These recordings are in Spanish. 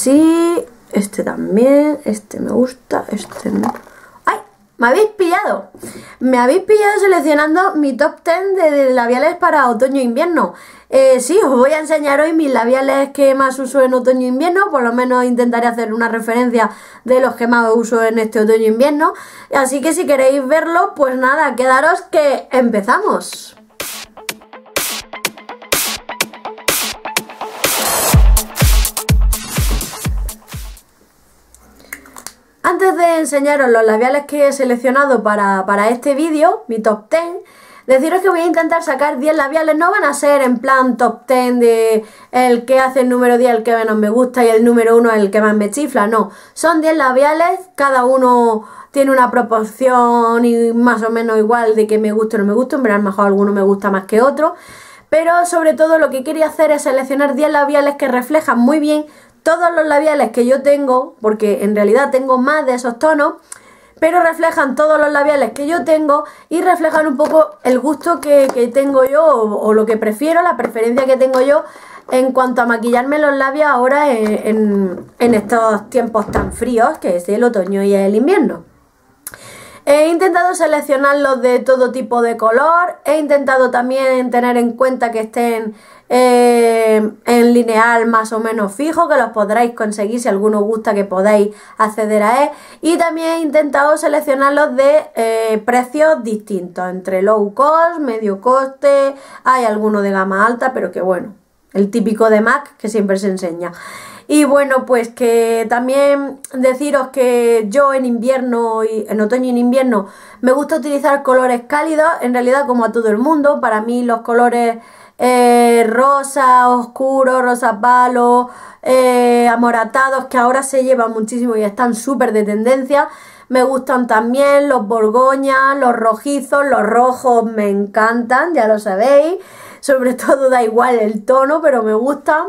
así, este también, este me gusta, este no. ¡Ay! ¡Me habéis pillado! Me habéis pillado seleccionando mi top 10 de labiales para otoño e invierno. Sí, os voy a enseñar hoy mis labiales que más uso en otoño e invierno. Por lo menos intentaré hacer una referencia de los que más uso en este otoño e invierno. Así que si queréis verlo, pues nada, quedaros que empezamos. Antes de enseñaros los labiales que he seleccionado para este vídeo, mi top 10, deciros que voy a intentar sacar 10 labiales. No van a ser en plan top 10 de el que hace el número 10 el que menos me gusta y el número 1 el que más me chifla, no. Son 10 labiales, cada uno tiene una proporción y más o menos igual de que me gusta o no me gusta. En verdad, a lo mejor alguno me gusta más que otro, pero sobre todo lo que quería hacer es seleccionar 10 labiales que reflejan muy bien todos los labiales que yo tengo, porque en realidad tengo más de esos tonos, pero reflejan todos los labiales que yo tengo y reflejan un poco el gusto que tengo yo o lo que prefiero, la preferencia que tengo yo en cuanto a maquillarme los labios ahora en estos tiempos tan fríos que es el otoño y el invierno. He intentado seleccionarlos de todo tipo de color, he intentado también tener en cuenta que estén en lineal más o menos fijo, que los podréis conseguir si alguno os gusta, que podáis acceder a él, y también he intentado seleccionarlos de precios distintos, entre low cost, medio coste, hay alguno de gama alta, pero que bueno, el típico de MAC que siempre se enseña. Y bueno, pues que también deciros que yo en invierno y en otoño y en invierno me gusta utilizar colores cálidos, en realidad como a todo el mundo. Para mí los colores rosa oscuro, rosa palo, amoratados, que ahora se llevan muchísimo y están súper de tendencia, me gustan también los borgoñas, los rojizos, los rojos me encantan, ya lo sabéis, sobre todo da igual el tono, pero me gustan.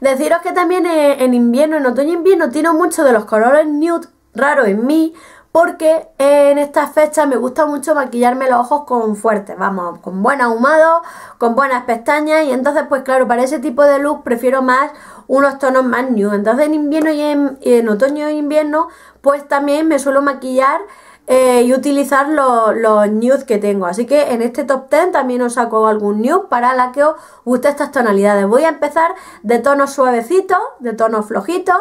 Deciros que también en invierno, en otoño e invierno, tiro mucho de los colores nude, raro en mí, porque en estas fechas me gusta mucho maquillarme los ojos con fuerte, vamos, con buen ahumado, con buenas pestañas, y entonces pues claro, para ese tipo de look prefiero más unos tonos más nude. Entonces en invierno y en otoño e invierno pues también me suelo maquillar y utilizar los nudes que tengo, así que en este top 10 también os saco algún nude para la que os guste estas tonalidades. Voy a empezar de tonos suavecitos, de tonos flojitos,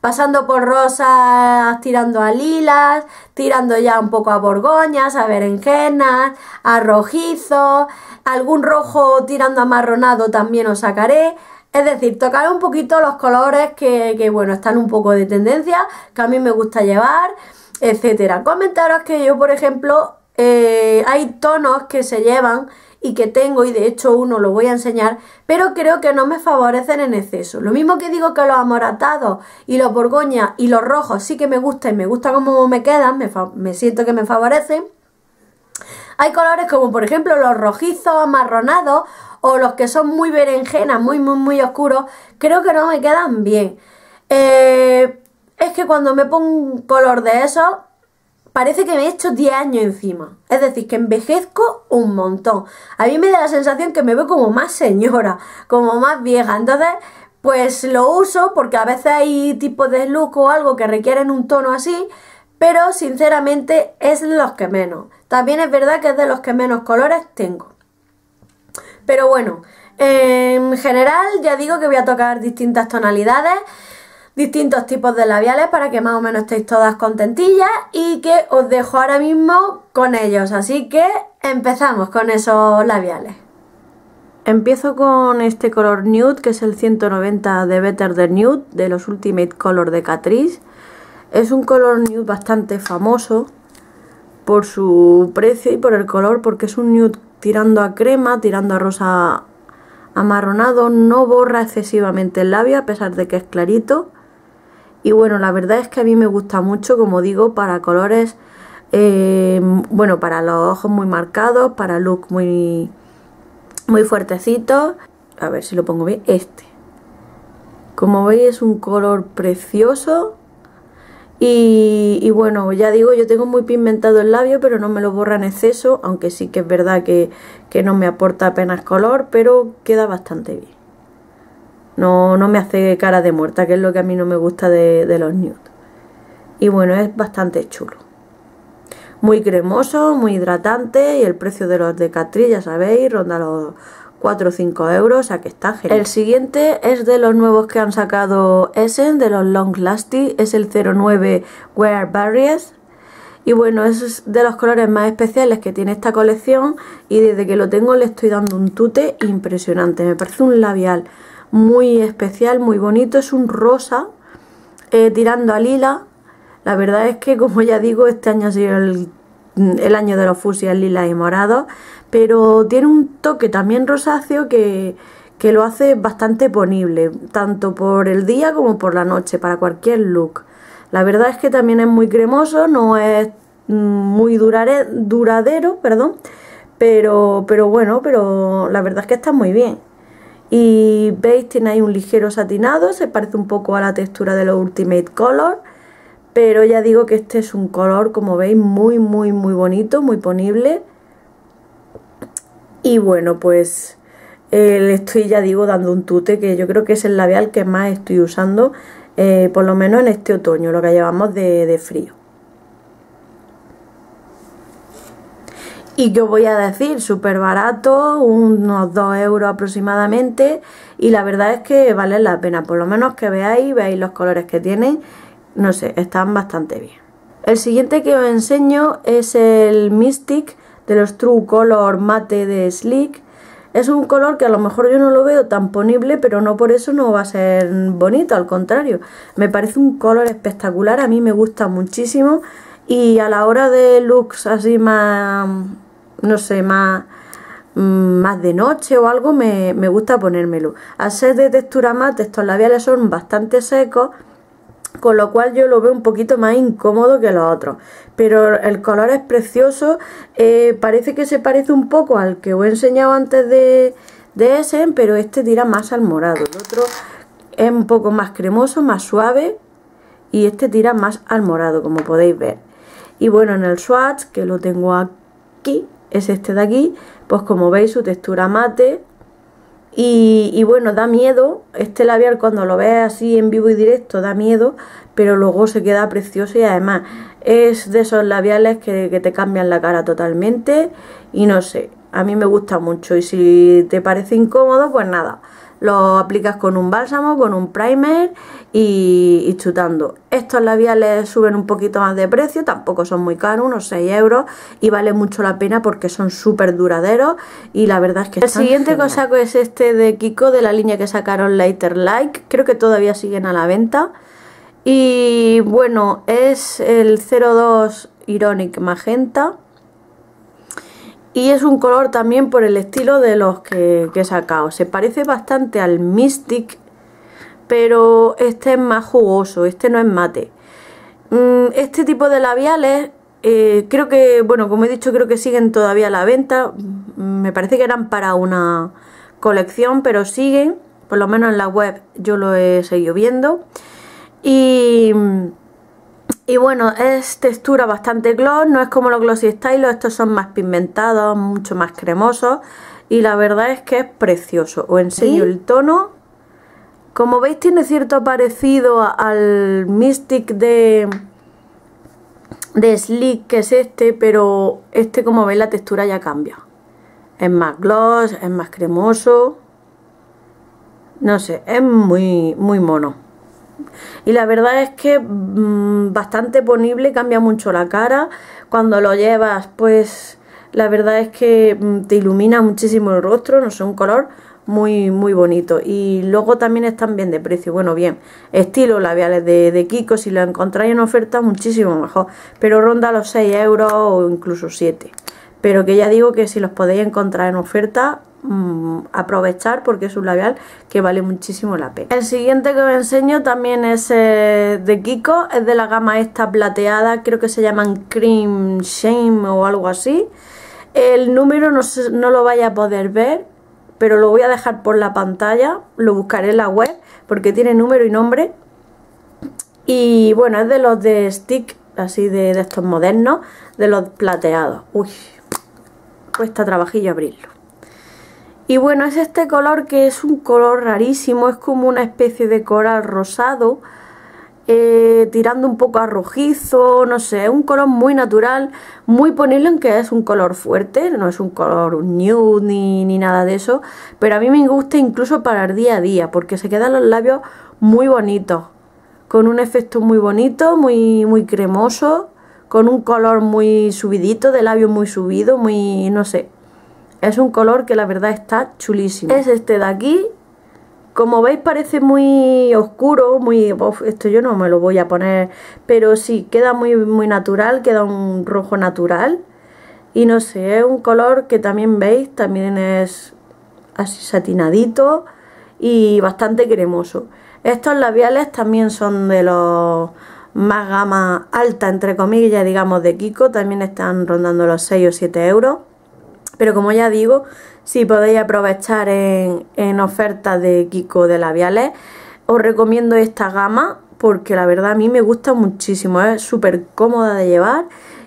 pasando por rosas, tirando a lilas, tirando ya un poco a borgoñas, a berenjenas, a rojizos, algún rojo tirando a marronado también os sacaré. Es decir, tocaré un poquito los colores que bueno, están un poco de tendencia, que a mí me gusta llevar, etcétera. Comentaros que yo, por ejemplo, hay tonos que se llevan y que tengo, y de hecho uno lo voy a enseñar, pero creo que no me favorecen en exceso. Lo mismo que digo que los amoratados y los borgoñas y los rojos sí que me gustan y me gusta cómo me quedan, me siento que me favorecen. Hay colores como por ejemplo los rojizos, amarronados, o los que son muy berenjenas, muy oscuros, creo que no me quedan bien. Es que cuando me pongo un color de esos, parece que me he hecho 10 años encima. Es decir, que envejezco un montón. A mí me da la sensación que me veo como más señora, como más vieja. Entonces, pues lo uso porque a veces hay tipos de look o algo que requieren un tono así, pero sinceramente es los que menos. También es verdad que es de los que menos colores tengo. Pero bueno, en general ya digo que voy a tocar distintas tonalidades, distintos tipos de labiales para que más o menos estéis todas contentillas y que os dejo ahora mismo con ellos, así que empezamos con esos labiales. Empiezo con este color nude que es el 190 de Better Than Nude de los Ultimate Color de Catrice. Es un color nude bastante famoso por su precio y por el color, porque es un nude tirando a crema, tirando a rosa amarronado, no borra excesivamente el labio a pesar de que es clarito. Y bueno, la verdad es que a mí me gusta mucho, como digo, para colores, bueno, para los ojos muy marcados, para look muy fuertecitos. A ver si lo pongo bien, este. Como veis es un color precioso y bueno, ya digo, yo tengo muy pigmentado el labio, pero no me lo borra en exceso, aunque sí que es verdad que no me aporta apenas color, pero queda bastante bien. No me hace cara de muerta, que es lo que a mí no me gusta de los nudes. Y bueno, es bastante chulo. Muy cremoso, muy hidratante, y el precio de los de Catrice, ya sabéis, ronda los 4 o 5 euros, o sea que está genial. El siguiente es de los nuevos que han sacado Essence, de los Long Lasting, es el 09 Wear Barriers. Y bueno, es de los colores más especiales que tiene esta colección, y desde que lo tengo le estoy dando un tute impresionante. Me parece un labial muy especial, muy bonito, es un rosa tirando a lila. La verdad es que, como ya digo, este año ha sido el año de los fucsias, lilas y morados, pero tiene un toque también rosáceo que lo hace bastante ponible, tanto por el día como por la noche, para cualquier look. La verdad es que también es muy cremoso, no es muy duradero, perdón, pero bueno, pero la verdad es que está muy bien. Y veis, tiene ahí un ligero satinado, se parece un poco a la textura de los Ultimate Color, pero ya digo que este es un color, como veis, muy, muy, muy bonito, muy ponible. Y bueno, pues le estoy, ya digo, dando un tute, que yo creo que es el labial que más estoy usando. Por lo menos en este otoño, lo que llevamos de frío. Y que os voy a decir, súper barato, unos 2 euros aproximadamente, y la verdad es que vale la pena, por lo menos que veáis los colores que tienen, no sé, están bastante bien. El siguiente que os enseño es el Mystic de los True Color Mate de Sleek. Es un color que a lo mejor yo no lo veo tan ponible, pero no por eso no va a ser bonito, al contrario. Me parece un color espectacular, a mí me gusta muchísimo. Y a la hora de looks así más, no sé, más de noche o algo, me gusta ponérmelo. Al ser de textura mate, estos labiales son bastante secos, con lo cual yo lo veo un poquito más incómodo que los otros, pero el color es precioso. Parece que se parece un poco al que os he enseñado antes de Essence, pero este tira más al morado, el otro es un poco más cremoso, más suave, y este tira más al morado, como podéis ver. Y bueno, en el swatch, que lo tengo aquí, es este de aquí, pues como veis, su textura mate. Y bueno, da miedo, este labial cuando lo ves así en vivo y directo da miedo, pero luego se queda precioso, y además es de esos labiales que te cambian la cara totalmente, y no sé, a mí me gusta mucho. Y si te parece incómodo, pues nada, lo aplicas con un bálsamo, con un primer y chutando. Estos labiales suben un poquito más de precio, tampoco son muy caros, unos 6 euros, y vale mucho la pena porque son súper duraderos, y la verdad es que el siguiente genial. Que os saco es este de Kiko, de la línea que sacaron Lighter Like, creo que todavía siguen a la venta. Y bueno, es el 02 Ironic Magenta, y es un color también por el estilo de los que he sacado. Se parece bastante al Mystic, pero este es más jugoso, este no es mate. Este tipo de labiales, creo que, bueno, como he dicho, creo que siguen todavía a la venta. Me parece que eran para una colección, pero siguen, por lo menos en la web yo lo he seguido viendo. Y bueno, es textura bastante gloss, no es como los Glossy Style, estos son más pigmentados, mucho más cremosos, y la verdad es que es precioso. Os enseño el tono. Como veis, tiene cierto parecido al Mystic de Sleek, que es este, pero este, como veis, la textura ya cambia. Es más gloss, es más cremoso, no sé, es muy, muy mono. Y la verdad es que bastante ponible, cambia mucho la cara. Cuando lo llevas, pues la verdad es que te ilumina muchísimo el rostro, no sé, un color muy, muy bonito. Y luego también están bien de precio, bueno, bien, estilo labiales de Kiko, si lo encontráis en oferta muchísimo mejor, pero ronda los 6 euros o incluso 7, pero que ya digo que si los podéis encontrar en oferta, aprovechar, porque es un labial que vale muchísimo la pena. El siguiente que os enseño también es de Kiko, es de la gama esta plateada, creo que se llaman Cream Shame o algo así. El número no lo vaya a poder ver, pero lo voy a dejar por la pantalla, lo buscaré en la web porque tiene número y nombre. Y bueno, es de los de Stick, así de estos modernos, de los plateados. Uy, cuesta trabajillo abrirlo. Y bueno, es este color que es un color rarísimo, es como una especie de coral rosado, tirando un poco a rojizo, no sé, es un color muy natural, muy ponible, aunque es un color fuerte, no es un color nude ni nada de eso, pero a mí me gusta incluso para el día a día, porque se quedan los labios muy bonitos, con un efecto muy bonito, muy cremoso, con un color muy subidito, de labios muy subido, muy, no sé, es un color que la verdad está chulísimo. Es este de aquí. Como veis parece muy oscuro, muy... Uf, esto yo no me lo voy a poner, pero sí, queda muy natural, queda un rojo natural. Y no sé, es un color que también veis, también es así satinadito y bastante cremoso. Estos labiales también son de los más gama alta, entre comillas, digamos, de Kiko. También están rondando los 6 o 7 euros. Pero como ya digo, si podéis aprovechar en ofertas de Kiko de labiales, os recomiendo esta gama porque la verdad a mí me gusta muchísimo, es súper cómoda de llevar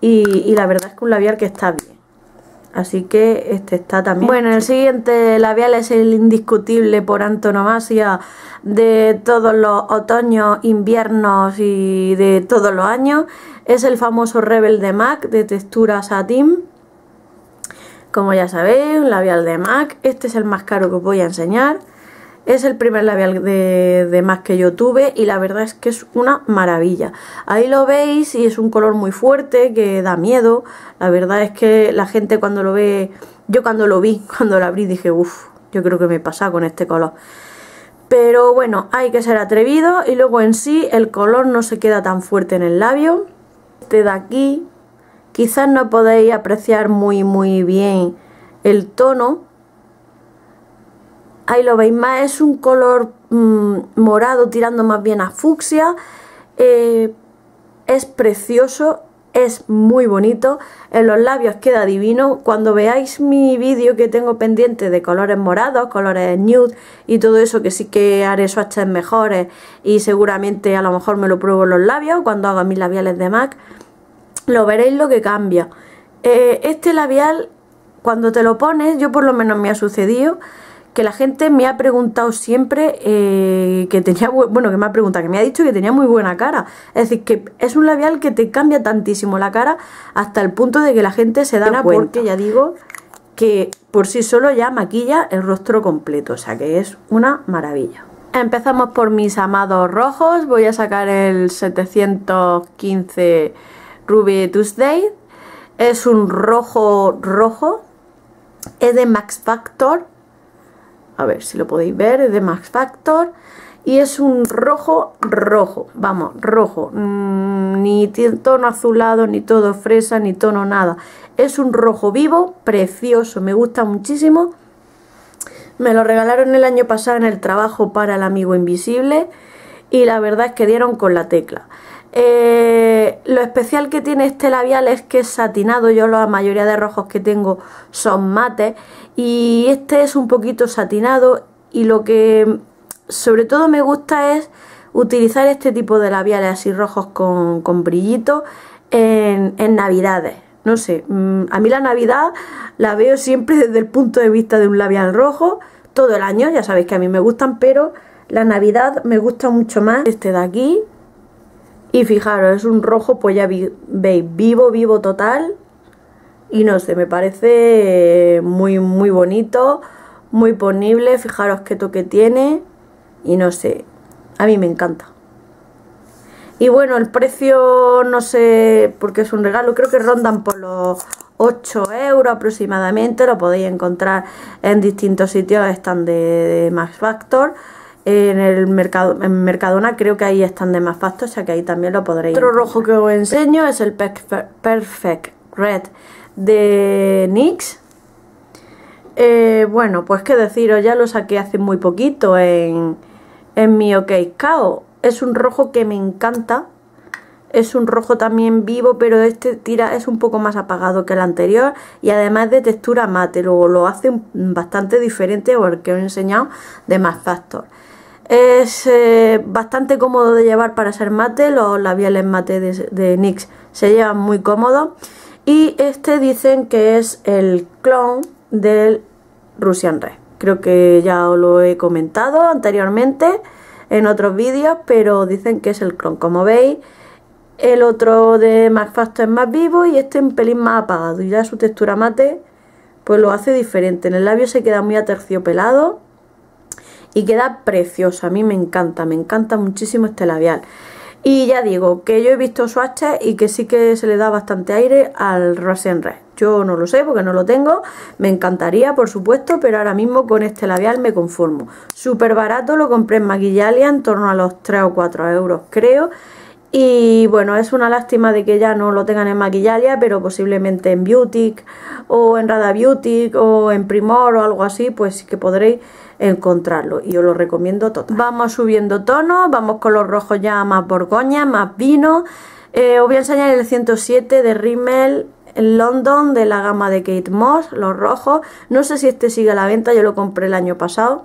y la verdad es que un labial que está bien. Así que este está también. Bueno, el siguiente labial es el indiscutible por antonomasia de todos los otoños, inviernos y de todos los años. Es el famoso Rebel de MAC de textura satín. Como ya sabéis, un labial de MAC, este es el más caro que os voy a enseñar. Es el primer labial de MAC que yo tuve y la verdad es que es una maravilla. Ahí lo veis y es un color muy fuerte que da miedo. La verdad es que la gente cuando lo ve, yo cuando lo vi, cuando lo abrí dije, uff, yo creo que me pasa con este color. Pero bueno, hay que ser atrevido y luego en sí el color no se queda tan fuerte en el labio. Este de aquí... Quizás no podéis apreciar muy bien el tono. Ahí lo veis más, es un color morado tirando más bien a fucsia. Es precioso, es muy bonito. En los labios queda divino. Cuando veáis mi vídeo que tengo pendiente de colores morados, colores nude y todo eso, que sí que haré swatches mejores y seguramente a lo mejor me lo pruebo en los labios cuando haga mis labiales de MAC. Lo veréis lo que cambia. Este labial, cuando te lo pones, yo por lo menos me ha sucedido que la gente me ha preguntado siempre que tenía, bueno, que me ha preguntado, que me ha dicho que tenía muy buena cara. Es decir, que es un labial que te cambia tantísimo la cara hasta el punto de que la gente se da cuenta. Porque ya digo que por sí solo ya maquilla el rostro completo, o sea que es una maravilla. Empezamos por mis amados rojos. Voy a sacar el 715... Ruby Tuesday, es un rojo, es de Max Factor, a ver si lo podéis ver, es de Max Factor y es un rojo, vamos, rojo, ni tono azulado, ni todo fresa, ni tono nada, es un rojo vivo, precioso, me gusta muchísimo, me lo regalaron el año pasado en el trabajo para el amigo invisible y la verdad es que dieron con la tecla. Lo especial que tiene este labial es que es satinado. Yo la mayoría de rojos que tengo son mates y este es un poquito satinado y lo que sobre todo me gusta es utilizar este tipo de labiales así rojos con brillito en navidades. No sé, a mí la Navidad la veo siempre desde el punto de vista de un labial rojo todo el año, ya sabéis que a mí me gustan, pero la Navidad me gusta mucho más. Este de aquí. Y fijaros, es un rojo, pues ya veis, vivo total. Y no sé, me parece muy bonito, muy ponible. Fijaros qué toque tiene. Y no sé, a mí me encanta. Y bueno, el precio, no sé, porque es un regalo, creo que rondan por los 8 euros aproximadamente. Lo podéis encontrar en distintos sitios, están de Max Factor. En el mercado, en Mercadona creo que ahí están de más pasto, o sea que ahí también lo podréis. Otro rojo que os enseño es el Perfect Red de NYX. Bueno, pues qué deciros, ya lo saqué hace muy poquito en mi OK Kao. Es un rojo que me encanta, es un rojo también vivo, pero este tira, es un poco más apagado que el anterior y además de textura mate, luego lo hace bastante diferente al que os he enseñado de Max Factor. Es bastante cómodo de llevar para ser mate, los labiales mate de NYX se llevan muy cómodos. Y este dicen que es el clon del Russian Red. Creo que ya os lo he comentado anteriormente en otros vídeos, pero dicen que es el clon. Como veis, el otro de Max Factor es más vivo y este un pelín más apagado, y ya su textura mate pues lo hace diferente. En el labio se queda muy aterciopelado y queda preciosa. A mí me encanta muchísimo este labial. Y ya digo que yo he visto swatches y que sí que se le da bastante aire al Russian Red. Yo no lo sé porque no lo tengo, me encantaría por supuesto, pero ahora mismo con este labial me conformo. Súper barato, lo compré en Maquillalia en torno a los 3 o 4 euros creo. Y bueno, es una lástima de que ya no lo tengan en Maquillalia, pero posiblemente en Beautic o en Radabutic o en Primor o algo así, pues sí que podréis encontrarlo y os lo recomiendo total. Vamos subiendo tonos, vamos con los rojos ya más borgoña, más vino. Os voy a enseñar el 107 de Rimmel London de la gama de Kate Moss, los rojos. No sé si este sigue a la venta, yo lo compré el año pasado,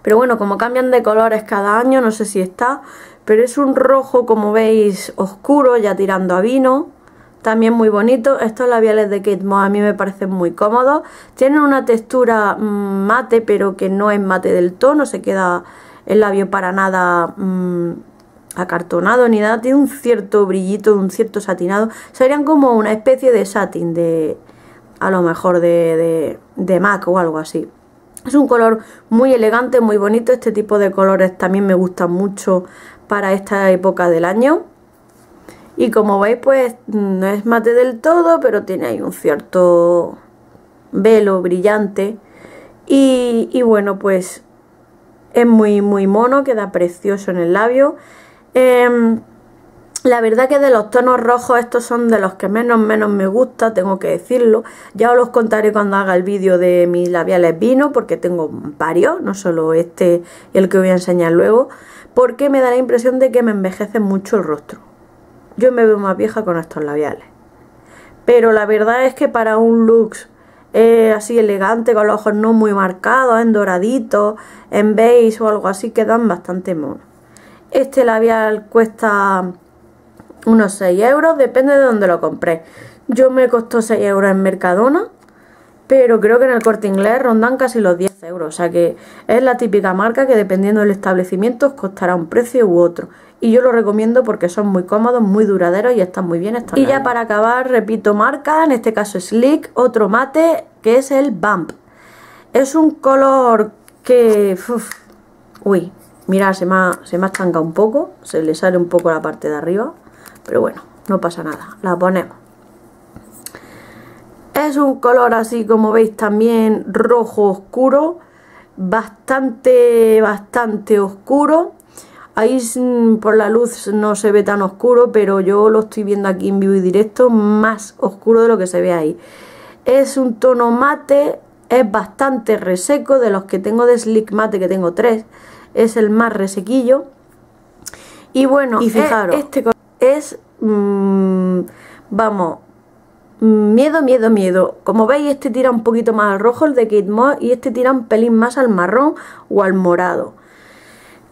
pero bueno, como cambian de colores cada año, no sé si está, pero es un rojo como veis oscuro, ya tirando a vino, también muy bonito. Estos labiales de Kate Moss a mí me parecen muy cómodos, tienen una textura mate, pero que no es mate del todo, no se queda el labio para nada acartonado ni nada, tiene un cierto brillito, un cierto satinado, serían como una especie de satin, de a lo mejor de MAC o algo así. Es un color muy elegante, muy bonito. Este tipo de colores también me gustan mucho para esta época del año. Y como veis, pues no es mate del todo, pero tiene ahí un cierto velo brillante y bueno, pues es muy mono, queda precioso en el labio. La verdad que de los tonos rojos estos son de los que menos me gusta, tengo que decirlo. Ya os los contaré cuando haga el vídeo de mis labiales vino, porque tengo varios, no solo este y el que voy a enseñar luego, porque me da la impresión de que me envejece mucho el rostro. Yo me veo más vieja con estos labiales, pero la verdad es que para un look así elegante, con los ojos no muy marcados, en doradito, en beige o algo así, quedan bastante monos. Este labial cuesta unos 6 euros, depende de donde lo compré. Yo me costó 6 euros en Mercadona, pero creo que en el Corte Inglés rondan casi los 10 euros. O sea que es la típica marca que dependiendo del establecimiento os costará un precio u otro. Y yo lo recomiendo porque son muy cómodos, muy duraderos y están muy bien establecidos. Y ya para acabar, repito marca, en este caso Sleek, otro mate que es el Bump. Es un color que... Uf, uy, mirad, se me ha estancado un poco, se le sale un poco la parte de arriba. Pero bueno, no pasa nada, la ponemos. Es un color así como veis también rojo oscuro, bastante oscuro. Ahí por la luz no se ve tan oscuro, pero yo lo estoy viendo aquí en vivo y directo, más oscuro de lo que se ve ahí. Es un tono mate, es bastante reseco, de los que tengo de Sleek mate, que tengo 3, es el más resequillo. Y bueno, y fijaros, este color es, vamos, miedo. Como veis, este tira un poquito más al rojo, el de Kate Moss, y este tira un pelín más al marrón o al morado.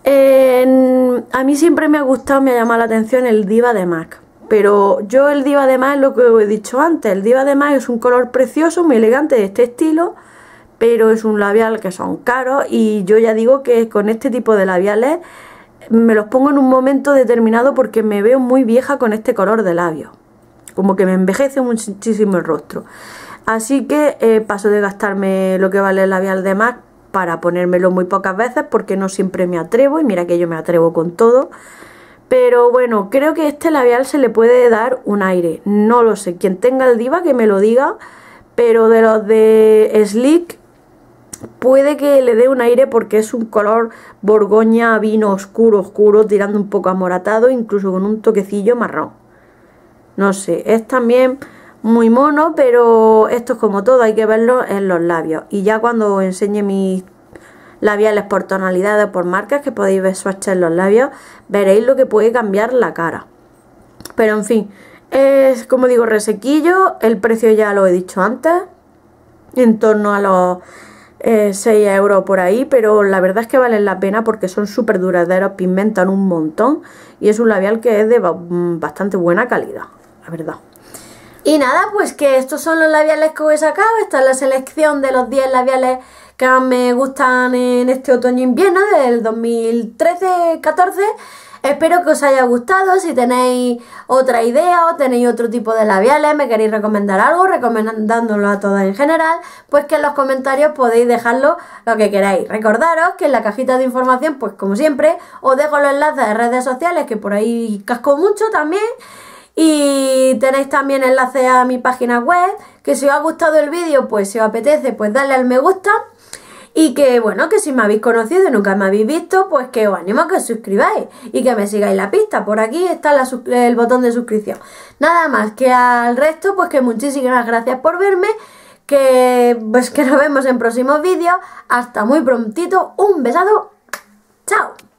A mí siempre me ha gustado, me ha llamado la atención el Diva de MAC. Pero yo el Diva de MAC es lo que os he dicho antes. El Diva de MAC es un color precioso, muy elegante de este estilo, pero es un labial que son caros. Y yo ya digo que con este tipo de labiales me los pongo en un momento determinado porque me veo muy vieja con este color de labios, como que me envejece muchísimo el rostro. Así que paso de gastarme lo que vale el labial de MAC para ponérmelo muy pocas veces, porque no siempre me atrevo, y mira que yo me atrevo con todo. Pero bueno, creo que este labial se le puede dar un aire, no lo sé, quien tenga el Diva que me lo diga, pero de los de Sleek puede que le dé un aire porque es un color borgoña, vino oscuro, tirando un poco amoratado, incluso con un toquecillo marrón. No sé, es también muy mono, pero esto es como todo, hay que verlo en los labios. Y ya cuando enseñe mis labiales por tonalidades o por marcas, que podéis ver swatches en los labios, veréis lo que puede cambiar la cara. Pero en fin, es como digo, resequillo, el precio ya lo he dicho antes, en torno a los 6 euros por ahí, pero la verdad es que valen la pena porque son súper duraderos, pigmentan un montón y es un labial que es de bastante buena calidad, la verdad. Y nada, pues que estos son los labiales que os he sacado. Esta es la selección de los 10 labiales que más me gustan en este otoño-invierno del 2013-14. Espero que os haya gustado. Si tenéis otra idea o tenéis otro tipo de labiales, me queréis recomendar algo, recomendándolo a todas en general, pues que en los comentarios podéis dejarlo lo que queráis. Recordaros que en la cajita de información, pues como siempre, os dejo los enlaces de redes sociales, que por ahí casco mucho también. Y tenéis también enlace a mi página web, que si os ha gustado el vídeo, pues si os apetece, pues darle al me gusta. Y que bueno, que si me habéis conocido y nunca me habéis visto, pues que os animo a que os suscribáis y que me sigáis la pista. Por aquí está el botón de suscripción. Nada más, que al resto, pues que muchísimas gracias por verme, que pues que nos vemos en próximos vídeos. Hasta muy prontito, un besado, chao.